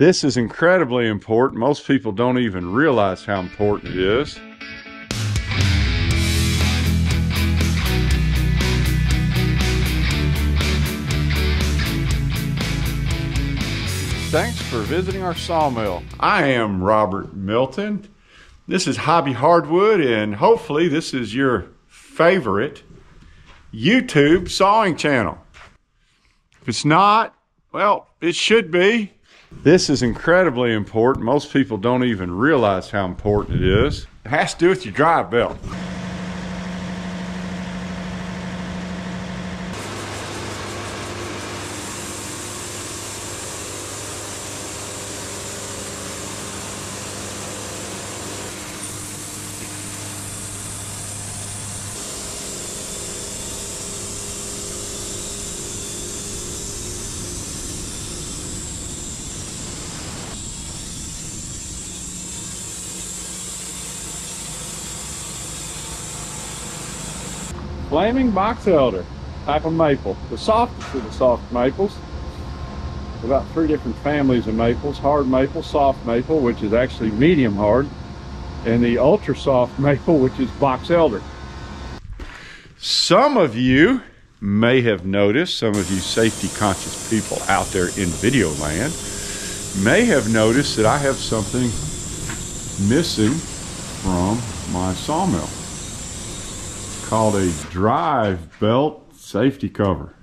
This is incredibly important. Most people don't even realize how important it is. Thanks for visiting our sawmill. I am Robert Milton. This is Hobby Hardwood, and hopefully this is your favorite YouTube sawing channel. If it's not, well, it should be. This is incredibly important. Most people don't even realize how important it is. It has to do with your drive belt. Flaming box elder, type of maple. The softest of the soft maples. About three different families of maples. Hard maple, soft maple, which is actually medium hard, and the ultra soft maple, which is box elder. Some of you may have noticed, some of you safety conscious people out there in video land, may have noticed that I have something missing from my sawmill. Called a drive belt safety cover.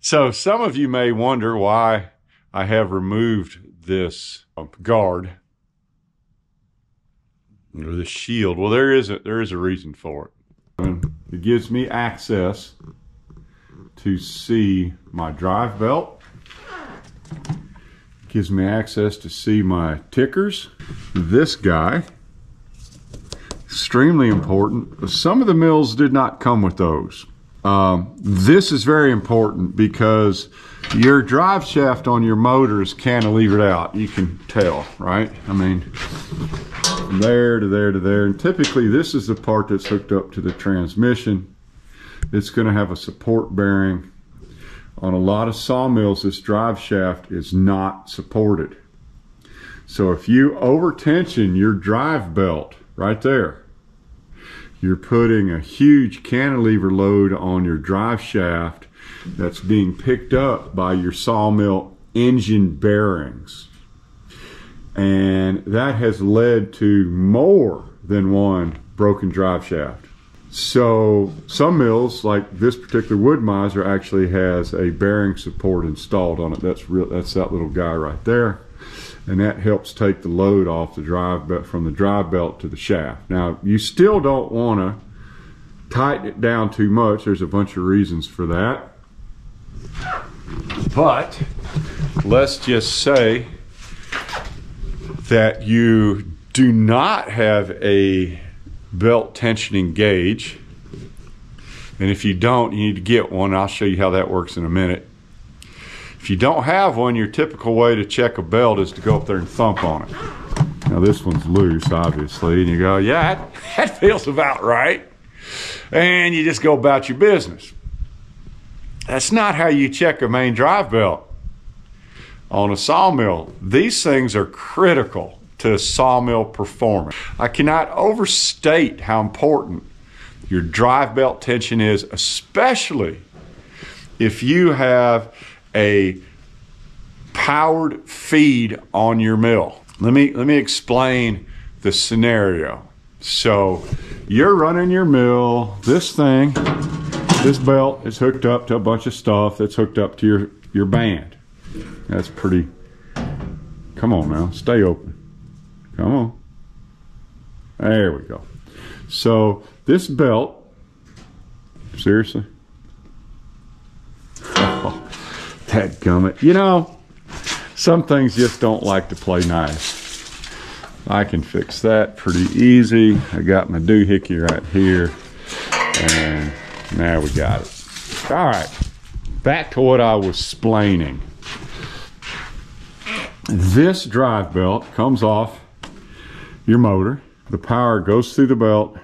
So some of you may wonder why I have removed this guard or this shield. Well, there is a reason for it. It gives me access to see my drive belt. It gives me access to see my tickers. This guy. Extremely important. Some of the mills did not come with those. This is very important because your drive shaft on your motor is cantilevered out. You can tell, right? I mean, from there to there to there. And typically this is the part that's hooked up to the transmission. It's going to have a support bearing. On a lot of sawmills, this drive shaft is not supported. So if you over tension your drive belt right there, you're putting a huge cantilever load on your drive shaft that's being picked up by your sawmill engine bearings. And that has led to more than one broken drive shaft. So some mills, like this particular Wood Miser, actually has a bearing support installed on it. That's that little guy right there. And that helps take the load off the drive belt, from the drive belt to the shaft. Now, you still don't want to tighten it down too much. There's a bunch of reasons for that. But let's just say that you do not have a belt tensioning gauge. And if you don't, you need to get one. I'll show you how that works in a minute. If you don't have one, your typical way to check a belt is to go up there and thump on it. Now this one's loose, obviously, and you go, yeah, that feels about right. And you just go about your business. That's not how you check a main drive belt on a sawmill. These things are critical to sawmill performance. I cannot overstate how important your drive belt tension is, especially if you have a powered feed on your mill. Let me explain the scenario. So you're running your mill, this belt is hooked up to a bunch of stuff that's hooked up to your band. That's pretty, come on now, stay open. Come on. There we go. So this belt, seriously? Dadgummit. You know, some things just don't like to play nice. I can fix that pretty easy. I got my doohickey right here, and now we got it. All right, back to what I was splaining. This drive belt comes off your motor. The power goes through the belt,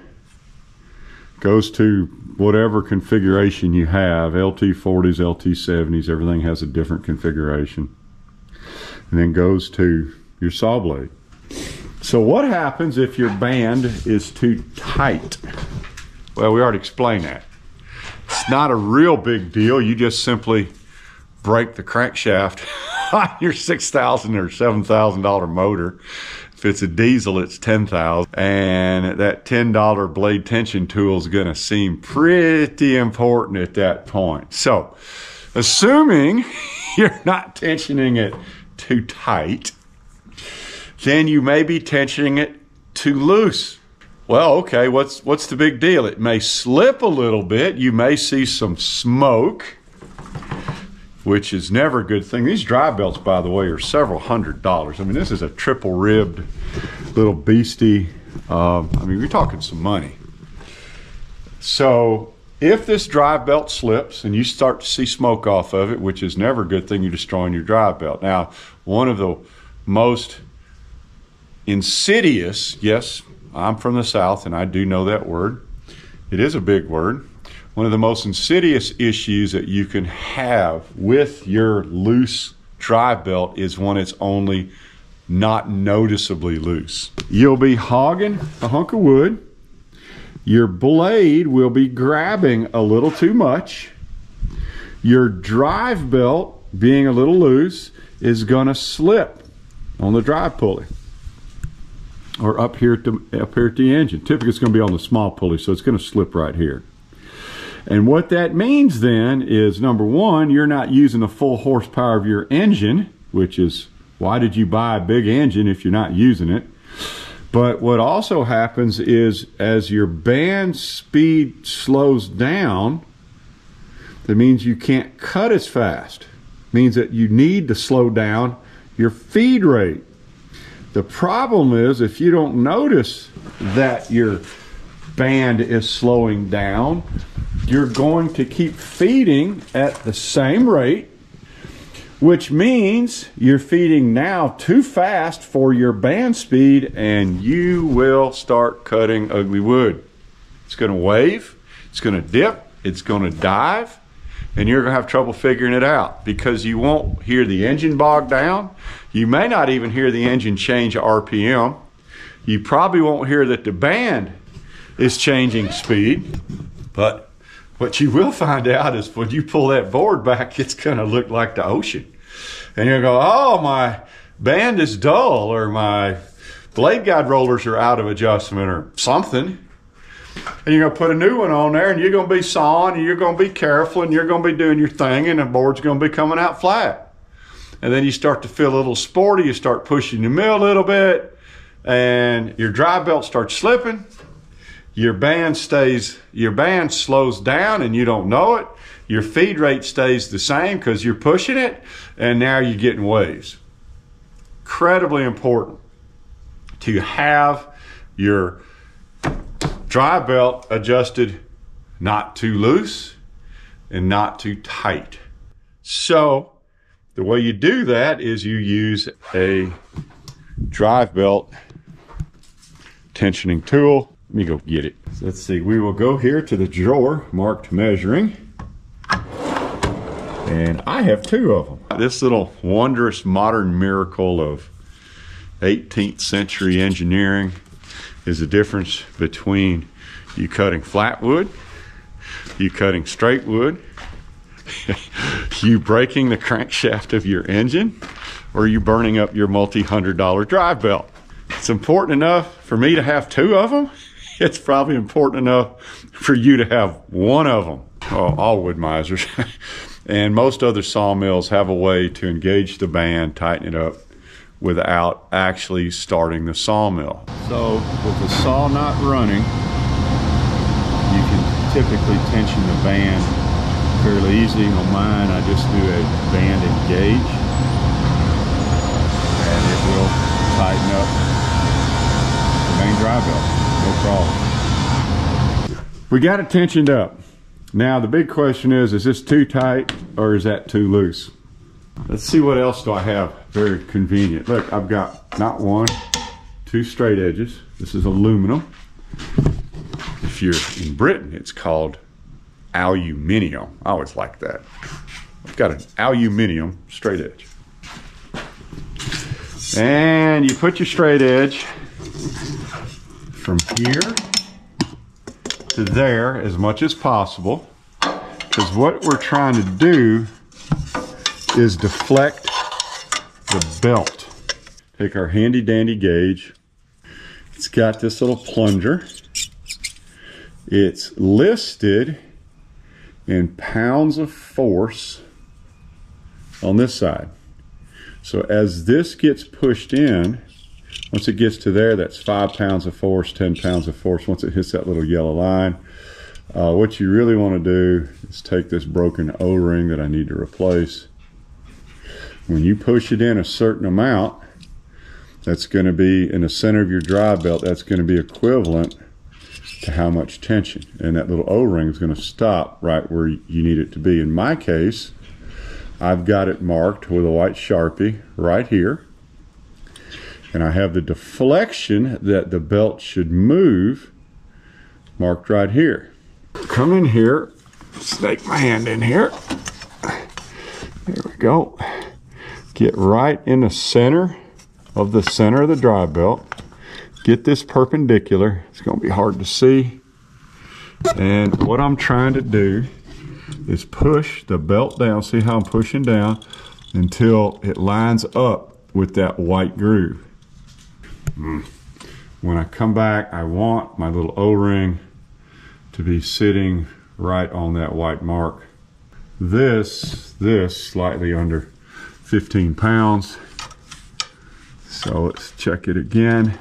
goes to whatever configuration you have. LT-40s, LT-70s, everything has a different configuration. and then goes to your saw blade. So what happens if your band is too tight? Well, we already explained that. It's not a real big deal. You just simply break the crankshaft on your $6,000 or $7,000 motor. If it's a diesel, it's $10,000, and that $10 blade tension tool is going to seem pretty important at that point. So, assuming you're not tensioning it too tight, then you may be tensioning it too loose. Well, okay, what's the big deal? It may slip a little bit. You may see some smoke, which is never a good thing. These drive belts, by the way, are several $100s. I mean, this is a triple ribbed little beastie. I mean, we're talking some money. So if this drive belt slips and you start to see smoke off of it, which is never a good thing, you're destroying your drive belt. Now, one of the most insidious, yes, I'm from the South and I do know that word. It is a big word. One of the most insidious issues that you can have with your loose drive belt is when it's only not noticeably loose. You'll be hogging a hunk of wood. Your blade will be grabbing a little too much. Your drive belt, being a little loose, is gonna slip on the drive pulley or up here at the engine. Typically it's gonna be on the small pulley, so it's gonna slip right here. And what that means then is, number one, you're not using the full horsepower of your engine, which is, why did you buy a big engine if you're not using it? But what also happens is, as your band speed slows down, that means you can't cut as fast. It means that you need to slow down your feed rate. The problem is, if you don't notice that your band is slowing down, you're going to keep feeding at the same rate, which means you're feeding now too fast for your band speed, and you will start cutting ugly wood. It's going to wave, it's going to dip, it's going to dive, and you're going to have trouble figuring it out because you won't hear the engine bog down. You may not even hear the engine change RPM. You probably won't hear that the band is changing speed, but what you will find out is when you pull that board back, it's going to look like the ocean. And you'll go, oh, my band is dull, or my blade guide rollers are out of adjustment, or something. And you're going to put a new one on there, and you're going to be sawing, and you're going to be careful, and you're going to be doing your thing, and the board's going to be coming out flat. And then you start to feel a little sporty. You start pushing the mill a little bit, and your drive belt starts slipping. Your band slows down and you don't know it. Your feed rate stays the same because you're pushing it, and now you're getting waves. Incredibly important to have your drive belt adjusted not too loose and not too tight. So the way you do that is you use a drive belt tensioning tool. Let me go get it. Let's see, we will go here to the drawer marked measuring. And I have two of them. This little wondrous modern miracle of 18th century engineering is the difference between you cutting flat wood, you cutting straight wood, you breaking the crankshaft of your engine, or you burning up your multi-$100 drive belt. It's important enough for me to have two of them. It's probably important enough for you to have one of them. Oh, all wood misers and most other sawmills have a way to engage the band, tighten it up, without actually starting the sawmill. So with the saw not running, you can typically tension the band fairly easily. On mine, I just do a band engage, and it will tighten up the main drive belt. No problem. We got it tensioned up. Now the big question is this too tight or is that too loose? Let's see, what else do I have very convenient? Look, I've got not one, two straight edges. This is aluminum. If you're in Britain, it's called aluminium. I always like that. I've got an aluminium straight edge. And you put your straight edge from here to there as much as possible, because what we're trying to do is deflect the belt. Take our handy dandy gauge. It's got this little plunger. It's listed in pounds of force on this side. So as this gets pushed in, once it gets to there, that's 5 pounds of force, 10 pounds of force. Once it hits that little yellow line, what you really want to do is take this broken O-ring that I need to replace. When you push it in a certain amount, that's going to be in the center of your dry belt, that's going to be equivalent to how much tension. And that little O-ring is going to stop right where you need it to be. In my case, I've got it marked with a white Sharpie right here. And I have the deflection that the belt should move marked right here. Come in here, snake my hand in here. There we go. Get right in the center of the dry belt. Get this perpendicular. It's going to be hard to see. And what I'm trying to do is push the belt down. See how I'm pushing down until it lines up with that white groove. When I come back, I want my little O-ring to be sitting right on that white mark. This slightly under 15 pounds. So let's check it again.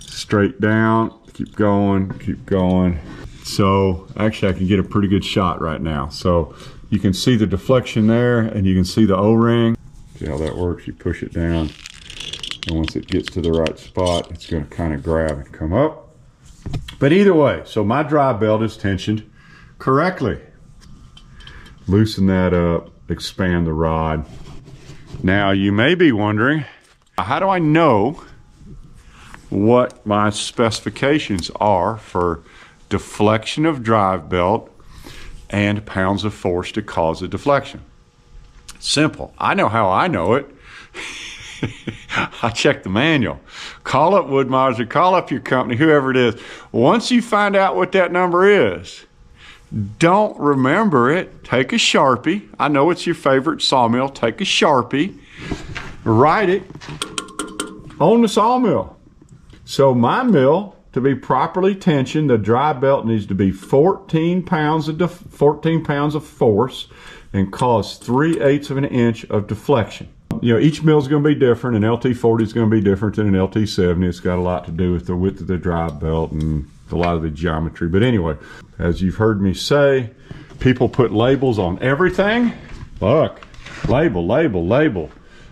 Straight down, keep going, keep going. So actually I can get a pretty good shot right now. So you can see the deflection there and you can see the O-ring. See how that works? You push it down and once it gets to the right spot, it's going to kind of grab and come up. But either way, so my dry belt is tensioned correctly. Loosen that up, expand the rod. Now you may be wondering, how do I know what my specifications are for deflection of drive belt and pounds of force to cause a deflection? Simple. I know how I know it. I checked the manual. Call up Woodmeyer's or call up your company, whoever it is. Once you find out what that number is, don't remember it. Take a Sharpie. I know it's your favorite sawmill. Take a Sharpie. Write it on the sawmill. So my mill, to be properly tensioned, the dry belt needs to be 14 pounds of force and cause 3/8 of an inch of deflection. You know, each mill is going to be different. An LT-40 is going to be different than an LT-70. It's got a lot to do with the width of the dry belt and a lot of the geometry. But anyway, as you've heard me say, people put labels on everything. Look, label, label, label.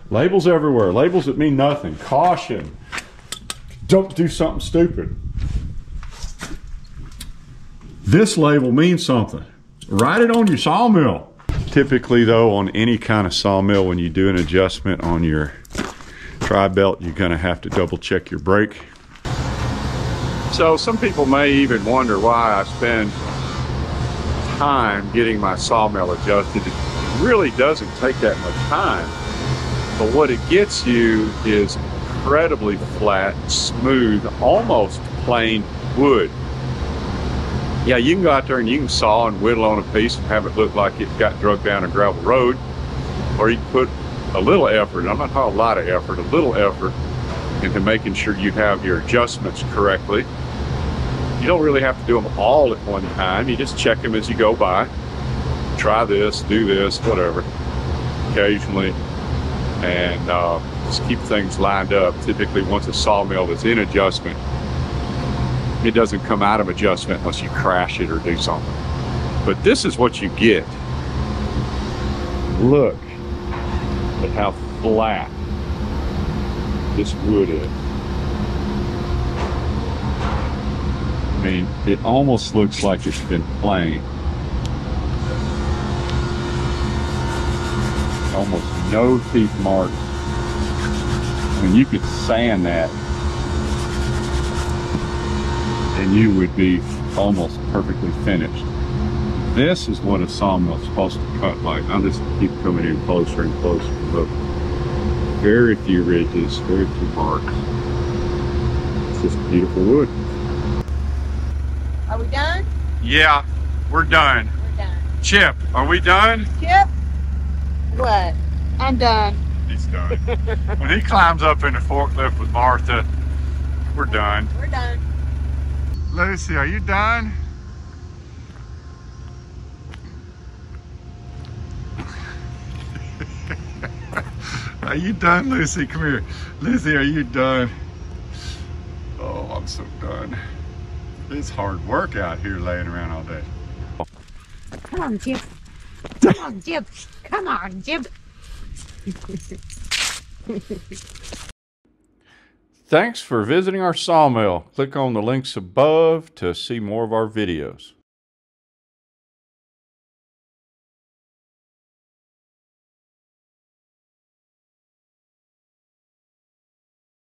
Labels everywhere. Labels that mean nothing. Caution. Don't do something stupid. This label means something. Write it on your sawmill. Typically though, on any kind of sawmill, when you do an adjustment on your dry belt, you're gonna have to double check your brake. So some people may even wonder why I spend time getting my sawmill adjusted. It really doesn't take that much time, but what it gets you is incredibly flat, smooth, almost plain wood. Yeah, you can go out there and you can saw and whittle on a piece and have it look like it got drug down a gravel road, or you can put a little effort, I'm not talking a lot of effort, a little effort into making sure you have your adjustments correctly. You don't really have to do them all at one time. You just check them as you go by. Try this, do this, whatever, occasionally. And just keep things lined up. Typically, once a sawmill is in adjustment, it doesn't come out of adjustment unless you crash it or do something. But this is what you get. Look at how flat this wood is. I mean, it almost looks like it's been planed. Almost no teeth marks. I mean, you could sand that and you would be almost perfectly finished. This is what a sawmill is supposed to cut like. I'll just keep coming in closer and closer. Look. very few ridges, very few marks. It's just beautiful wood. Are we done? Yeah, we're done. We're done. Chip, are we done? Chip? What? I'm done. He's done. When he climbs up in the forklift with Martha, we're done. We're done. Lucy, are you done? Are you done, Lucy? Come here. Lucy, are you done? Oh, I'm so done. It's hard work out here laying around all day. Come on, Jib. Come on, Jib. Come on, Jib. Thanks for visiting our sawmill. Click on the links above to see more of our videos.